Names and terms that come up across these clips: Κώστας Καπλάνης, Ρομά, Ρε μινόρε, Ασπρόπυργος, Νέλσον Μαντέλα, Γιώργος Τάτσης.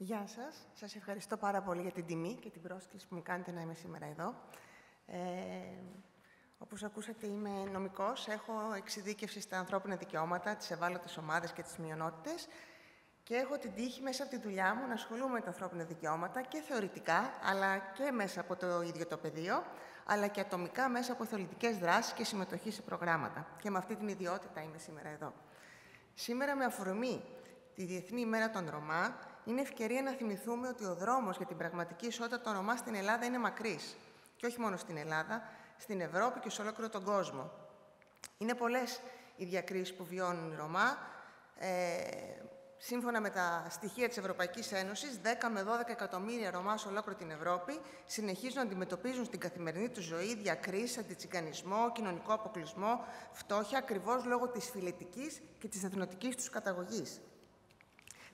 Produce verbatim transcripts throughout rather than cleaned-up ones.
Γεια σας. Σας ευχαριστώ πάρα πολύ για την τιμή και την πρόσκληση που μου κάνετε να είμαι σήμερα εδώ. Ε, όπως ακούσατε, είμαι νομικός. Έχω εξειδίκευση στα ανθρώπινα δικαιώματα, τις ευάλωτες ομάδες και τις μειονότητες και έχω την τύχη μέσα από τη δουλειά μου να ασχολούμαι με τα ανθρώπινα δικαιώματα και θεωρητικά, αλλά και μέσα από το ίδιο το πεδίο, αλλά και ατομικά μέσα από εθολητικές δράσεις και συμμετοχή σε προγράμματα. Και με αυτή την ιδιότητα είμαι σήμερα εδώ. Σήμερα, με αφορμή τη Διεθνή ημέρα των Ρωμά, είναι ευκαιρία να θυμηθούμε ότι ο δρόμος για την πραγματική ισότητα των Ρωμά στην Ελλάδα είναι μακρύς. Και όχι μόνο στην Ελλάδα, στην Ευρώπη και σε ολόκληρο τον κόσμο. Είναι πολλές οι διακρίσεις που βιώνουν οι Ρωμά. Ε, σύμφωνα με τα στοιχεία της Ευρωπαϊκής Ένωσης, δέκα με δώδεκα εκατομμύρια Ρωμά σε ολόκληρη την Ευρώπη συνεχίζουν να αντιμετωπίζουν στην καθημερινή τους ζωή διακρίσεις, αντιτσιγκανισμό, κοινωνικό αποκλεισμό, φτώχεια, ακριβώς λόγω της φιλετικής και της εθνοτικής τους καταγωγής.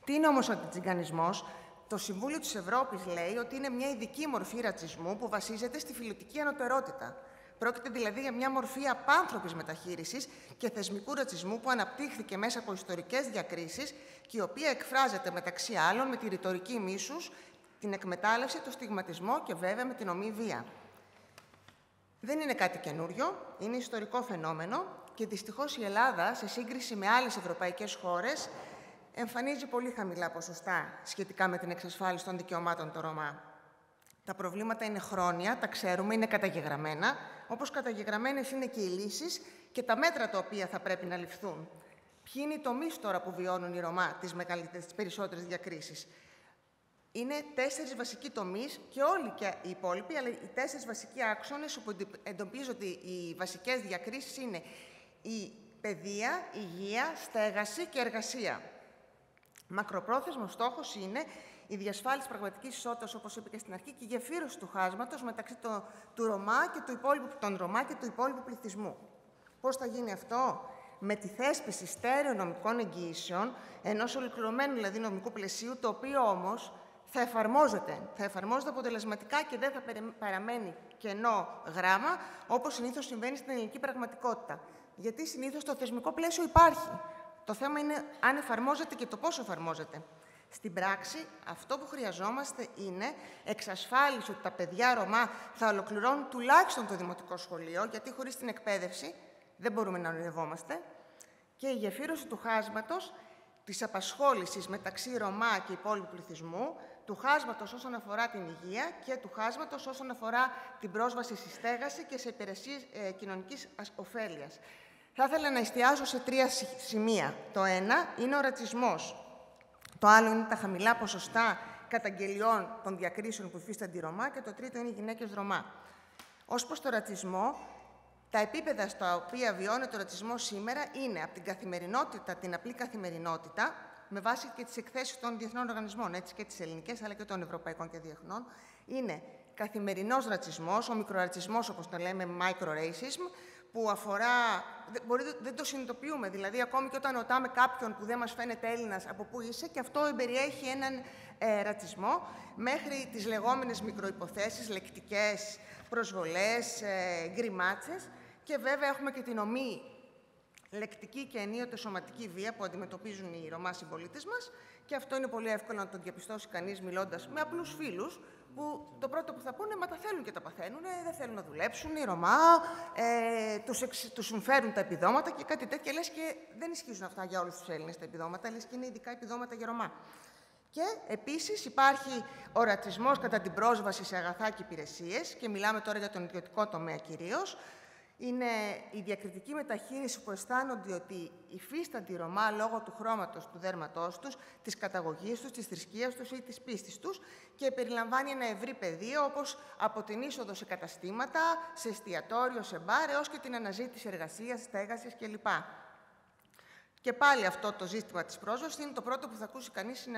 Τι είναι όμως ο αντιτσιγκανισμός? Το Συμβούλιο της Ευρώπης λέει ότι είναι μια ειδική μορφή ρατσισμού που βασίζεται στη φιλετική ανωτερότητα. Πρόκειται δηλαδή για μια μορφή απάνθρωπης μεταχείρισης και θεσμικού ρατσισμού που αναπτύχθηκε μέσα από ιστορικές διακρίσεις και η οποία εκφράζεται μεταξύ άλλων με τη ρητορική μίσους, την εκμετάλλευση, το στιγματισμό και βέβαια με την ομή βία. Δεν είναι κάτι καινούριο, είναι ιστορικό φαινόμενο και δυστυχώς η Ελλάδα, σε σύγκριση με άλλες ευρωπαϊκές χώρες, εμφανίζει πολύ χαμηλά ποσοστά σχετικά με την εξασφάλιση των δικαιωμάτων των Ρωμά. Τα προβλήματα είναι χρόνια, τα ξέρουμε, είναι καταγεγραμμένα, όπως καταγεγραμμένες είναι και οι λύσεις και τα μέτρα τα οποία θα πρέπει να ληφθούν. Ποιοι είναι οι τομείς τώρα που βιώνουν οι Ρωμά τις, τις περισσότερες διακρίσεις? Είναι τέσσερις βασικοί τομείς και όλοι και οι υπόλοιποι, αλλά οι τέσσερις βασικοί άξονες όπου εντοπίζονται οι βασικές διακρίσεις είναι η παιδεία, υγεία, στέγαση και εργασία. Μακροπρόθεσμος στόχος είναι η διασφάλιση πραγματικής ισότητας, όπως είπε και στην αρχή, και η γεφύρωση του χάσματος μεταξύ το, του Ρωμά και του υπόλοιπου, των Ρωμά και του υπόλοιπου πληθυσμού. Πώς θα γίνει αυτό? Με τη θέσπιση στέρεων νομικών εγγυήσεων, ενός ολοκληρωμένου δηλαδή νομικού πλαισίου, το οποίο όμως θα εφαρμόζεται. Θα εφαρμόζεται αποτελεσματικά και δεν θα παραμένει κενό γράμμα, όπως συνήθως συμβαίνει στην ελληνική πραγματικότητα. Γιατί συνήθως το θεσμικό πλαίσιο υπάρχει. Το θέμα είναι αν εφαρμόζεται και το πόσο εφαρμόζεται. Στην πράξη, αυτό που χρειαζόμαστε είναι εξασφάλιση ότι τα παιδιά Ρωμά θα ολοκληρώνουν τουλάχιστον το δημοτικό σχολείο, γιατί χωρίς την εκπαίδευση δεν μπορούμε να ονειρευόμαστε, και η γεφύρωση του χάσματος της απασχόλησης μεταξύ Ρωμά και υπόλοιπου πληθυσμού, του χάσματος όσον αφορά την υγεία και του χάσματος όσον αφορά την πρόσβαση στη στέγαση και σε υπηρεσίες ε, κοινωνικής ωφέλειας. Θα ήθελα να εστιάσω σε τρία σημεία. Το ένα είναι ο ρατσισμός. Το άλλο είναι τα χαμηλά ποσοστά καταγγελιών των διακρίσεων που υφίστανται οι Ρωμά και το τρίτο είναι οι γυναίκες Ρωμά. Ως προς το ρατσισμό, τα επίπεδα στα οποία βιώνεται ο ρατσισμό σήμερα είναι από την καθημερινότητα, την απλή καθημερινότητα, με βάση και τις εκθέσεις των διεθνών οργανισμών, έτσι και τις ελληνικές αλλά και των ευρωπαϊκών και διεθνών, είναι καθημερινός ρατσισμός, ο μικρορατσισμός όπως το λέμε, micro-racism, που αφορά, δεν το συνειδητοποιούμε, δηλαδή ακόμη και όταν ρωτάμε κάποιον που δεν μας φαίνεται Έλληνας από πού είσαι, και αυτό περιέχει έναν ε, ρατσισμό, μέχρι τις λεγόμενες μικροϋποθέσεις, λεκτικές προσβολές, ε, γκριμάτσες, και βέβαια έχουμε και την ομή λεκτική και ενίοτε σωματική βία που αντιμετωπίζουν οι Ρωμά συμπολίτες μας, και αυτό είναι πολύ εύκολο να το διαπιστώσει κανείς μιλώντας με απλούς φίλους, που το πρώτο που θα πούνε, μα τα θέλουν και τα παθαίνουν, δεν θέλουν να δουλέψουν, οι Ρωμά, ε, τους, εξ, τους συμφέρουν τα επιδόματα και κάτι τέτοιο. Λες και δεν ισχύουν αυτά για όλους τους Έλληνες τα επιδόματα, λες και είναι ειδικά επιδόματα για Ρωμά. Και επίσης υπάρχει ο ρατσισμός κατά την πρόσβαση σε αγαθά και υπηρεσίες, και μιλάμε τώρα για τον ιδιωτικό τομέα κυρίως. Είναι η διακριτική μεταχείριση που αισθάνονται ότι υφίστανται οι Ρωμά λόγω του χρώματος του δέρματός τους, της καταγωγής τους, της θρησκείας τους ή της πίστης τους, και περιλαμβάνει ένα ευρύ πεδίο, όπως από την είσοδο σε καταστήματα, σε εστιατόριο, σε μπάρ, έως και την αναζήτηση εργασίας, στέγασης κλπ. Και πάλι αυτό το ζήτημα της πρόσβασης είναι το πρώτο που θα ακούσει κανείς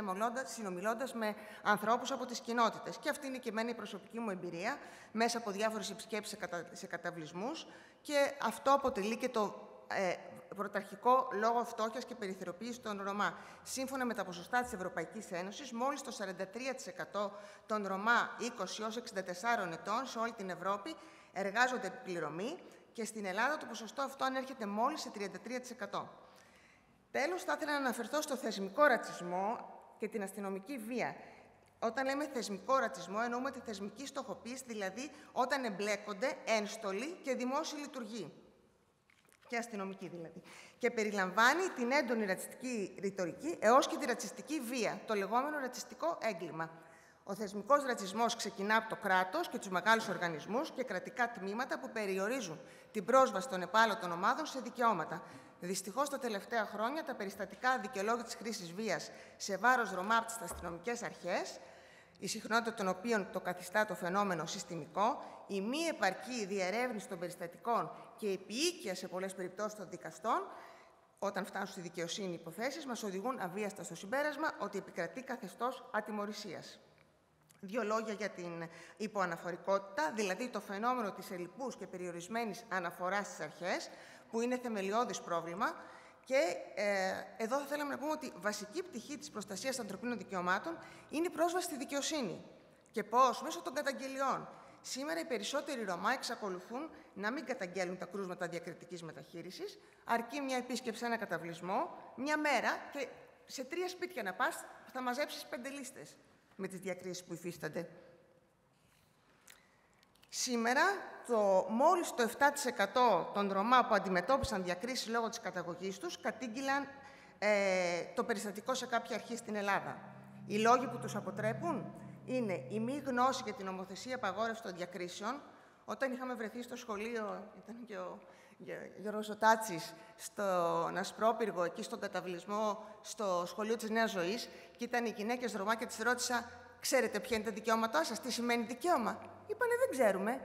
συνομιλώντας με ανθρώπους από τις κοινότητες. Και αυτή είναι και εμένα η προσωπική μου εμπειρία, μέσα από διάφορες επισκέψεις σε καταβλισμούς, και αυτό αποτελεί και το ε, πρωταρχικό λόγο φτώχειας και περιθωριοποίησης των Ρωμά. Σύμφωνα με τα ποσοστά της Ευρωπαϊκής Ένωσης, μόλις το σαράντα τρία τοις εκατό των Ρωμά είκοσι έως εξήντα τεσσάρων ετών σε όλη την Ευρώπη εργάζονται επιπληρωμή, και στην Ελλάδα το ποσοστό αυτό ανέρχεται μόλις σε τριάντα τρία τοις εκατό. Τέλος, θα ήθελα να αναφερθώ στο θεσμικό ρατσισμό, και την αστυνομική βία. Όταν λέμε θεσμικό ρατσισμό, εννοούμε τη θεσμική στοχοποίηση, δηλαδή όταν εμπλέκονται ένστολοι και δημόσιοι λειτουργοί. Και αστυνομικοί δηλαδή. Και περιλαμβάνει την έντονη ρατσιστική ρητορική έως και τη ρατσιστική βία, το λεγόμενο ρατσιστικό έγκλημα. Ο θεσμικός ρατσισμός ξεκινά από το κράτος και τους μεγάλους οργανισμούς και κρατικά τμήματα που περιορίζουν την πρόσβαση των ευάλωτων ομάδων σε δικαιώματα. Δυστυχώς, τα τελευταία χρόνια, τα περιστατικά αδικαιολόγητης χρήσης βίας σε βάρος Ρωμά από τις αστυνομικές αρχές, η συχνότητα των οποίων το καθιστά το φαινόμενο συστημικό, η μη επαρκή διερεύνηση των περιστατικών και η επιοίκεια σε πολλές περιπτώσεις των δικαστών, όταν φτάνουν στη δικαιοσύνη υποθέσεις, μας οδηγούν αβίαστα στο συμπέρασμα ότι επικρατεί καθεστώς ατιμωρησίας. Δύο λόγια για την υποαναφορικότητα, δηλαδή το φαινόμενο της ελλειπούς και περιορισμένης αναφοράς στις αρχές, που είναι θεμελιώδης πρόβλημα. Και ε, εδώ θα θέλαμε να πούμε ότι βασική πτυχή της προστασίας των ανθρωπίνων δικαιωμάτων είναι η πρόσβαση στη δικαιοσύνη. Και πώς? Μέσω των καταγγελιών. Σήμερα οι περισσότεροι Ρωμά εξακολουθούν να μην καταγγέλνουν τα κρούσματα διακριτικής μεταχείρισης, αρκεί μια επίσκεψη σε ένα καταβλισμό, μια μέρα, και σε τρία σπίτια να πας θα μαζέψεις πέντε λίστες με τις διακρίσεις που υφίστανται. Σήμερα, το, μόλις το επτά τοις εκατό των Ρωμά που αντιμετώπισαν διακρίσεις λόγω της καταγωγής τους κατήγγυλαν ε, το περιστατικό σε κάποια αρχή στην Ελλάδα. Οι λόγοι που τους αποτρέπουν είναι η μη γνώση για την νομοθεσία απαγόρευση των διακρίσεων. Όταν είχαμε βρεθεί στο σχολείο, ήταν και ο Γιώργος ο Τάτσης, στον Ασπρόπυργο, εκεί στον καταβλισμό, στο σχολείο της Νέας Ζωής, και ήταν οι γυναίκες Ρωμά και τις ρώτησα, «Ξέρετε ποια είναι τα δικαιώματά σας, τι σημαίνει δικαίωμα?» Είπανε, «Δεν ξέρουμε».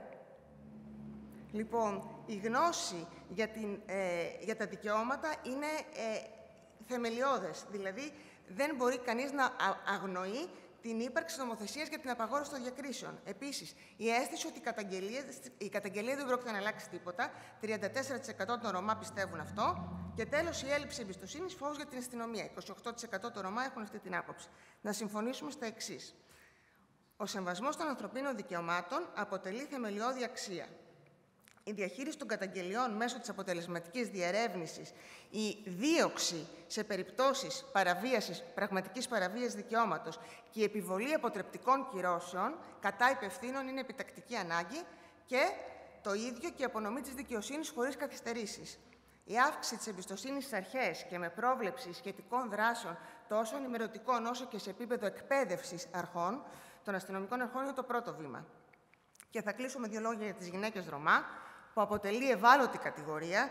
Λοιπόν, η γνώση για, την, ε, για τα δικαιώματα είναι ε, θεμελιώδες. Δηλαδή, δεν μπορεί κανείς να αγνοεί την ύπαρξη νομοθεσίας για την απαγόρευση των διακρίσεων. Επίσης, η αίσθηση ότι η καταγγελία, η καταγγελία δεν πρόκειται να αλλάξει τίποτα. τριάντα τέσσερα τοις εκατό των Ρωμά πιστεύουν αυτό. Και τέλος, η έλλειψη εμπιστοσύνης, φόβος για την αστυνομία. είκοσι οκτώ τοις εκατό των Ρωμά έχουν αυτή την άποψη. Να συμφωνήσουμε στα εξής. Ο σεβασμός των ανθρωπίνων δικαιωμάτων αποτελεί θεμελιώδη αξία. Η διαχείριση των καταγγελιών μέσω της αποτελεσματικής διερεύνησης, η δίωξη σε περιπτώσεις παραβίασης, πραγματικής παραβίασης δικαιώματος και η επιβολή αποτρεπτικών κυρώσεων κατά υπευθύνων είναι επιτακτική ανάγκη, και το ίδιο και η απονομή της δικαιοσύνης χωρίς καθυστερήσεις. Η αύξηση της εμπιστοσύνης στις αρχές και με πρόβλεψη σχετικών δράσεων τόσο ενημερωτικών όσο και σε επίπεδο εκπαίδευσης αρχών, των αστυνομικών αρχών, είναι το πρώτο βήμα. Και θα κλείσω με δύο λόγια για τις γυναίκες Ρωμά, που αποτελεί ευάλωτη κατηγορία,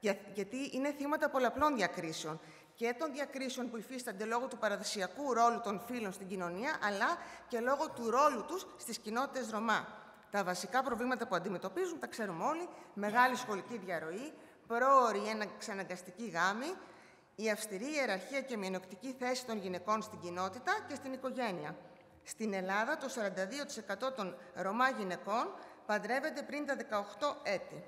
για, γιατί είναι θύματα πολλαπλών διακρίσεων. Και των διακρίσεων που υφίστανται λόγω του παραδοσιακού ρόλου των φύλων στην κοινωνία, αλλά και λόγω του ρόλου τους στις κοινότητες Ρωμά. Τα βασικά προβλήματα που αντιμετωπίζουν τα ξέρουμε όλοι: μεγάλη σχολική διαρροή, πρόωρη εξαναγκαστική γάμη, η αυστηρή ιεραρχία και μειονεκτική θέση των γυναικών στην κοινότητα και στην οικογένεια. Στην Ελλάδα, το σαράντα δύο τοις εκατό των Ρωμά γυναικών παντρεύεται πριν τα δεκαοκτώ έτη.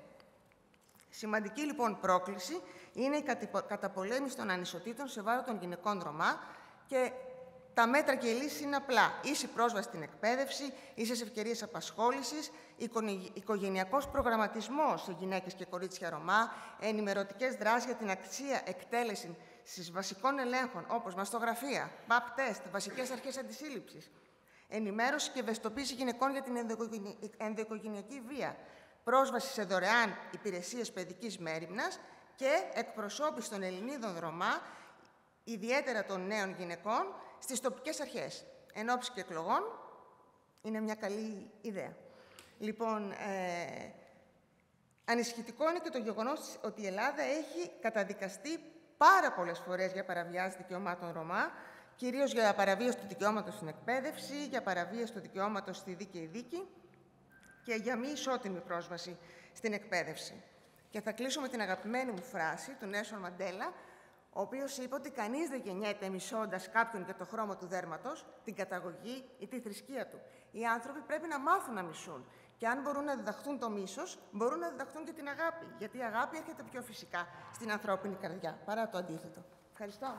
Σημαντική λοιπόν πρόκληση είναι η καταπολέμηση των ανισοτήτων σε βάρος των γυναικών Ρωμά, και τα μέτρα και οι λύσεις είναι απλά. Ίση πρόσβαση στην εκπαίδευση, ίσες ευκαιρίες απασχόλησης, οικογενειακός προγραμματισμός σε γυναίκες και κορίτσια Ρωμά, ενημερωτικές δράσεις για την αξία εκτέλεση στις βασικών ελέγχων, όπως μαστογραφία, παπ τεστ, βασικές αρχές αντισύλληψης, ενημέρωση και ευαισθητοποίηση γυναικών για την ενδοοικογενειακή βία, πρόσβαση σε δωρεάν υπηρεσίες παιδικής μέριμνας και εκπροσώπηση των Ελληνίδων Ρωμά, ιδιαίτερα των νέων γυναικών, στις τοπικές αρχές. Εν ώψη και εκλογών είναι μια καλή ιδέα. Λοιπόν, ε, ανησυχητικό είναι και το γεγονός ότι η Ελλάδα έχει καταδικαστεί πάρα πολλές φορές για παραβιάσεις δικαιωμάτων Ρωμά, κυρίως για παραβίαση του δικαιώματος στην εκπαίδευση, για παραβίαση του δικαιώματος στη δίκαιη δίκη και για μη ισότιμη πρόσβαση στην εκπαίδευση. Και θα κλείσω με την αγαπημένη μου φράση του Νέλσον Μαντέλα, ο οποίος είπε ότι κανείς δεν γεννιέται μισώντας κάποιον για το χρώμα του δέρματος, την καταγωγή ή τη θρησκεία του. Οι άνθρωποι πρέπει να μάθουν να μισούν. Και αν μπορούν να διδαχθούν το μίσος, μπορούν να διδαχθούν και την αγάπη. Γιατί η αγάπη έρχεται πιο φυσικά στην ανθρώπινη καρδιά παρά το αντίθετο. Ευχαριστώ.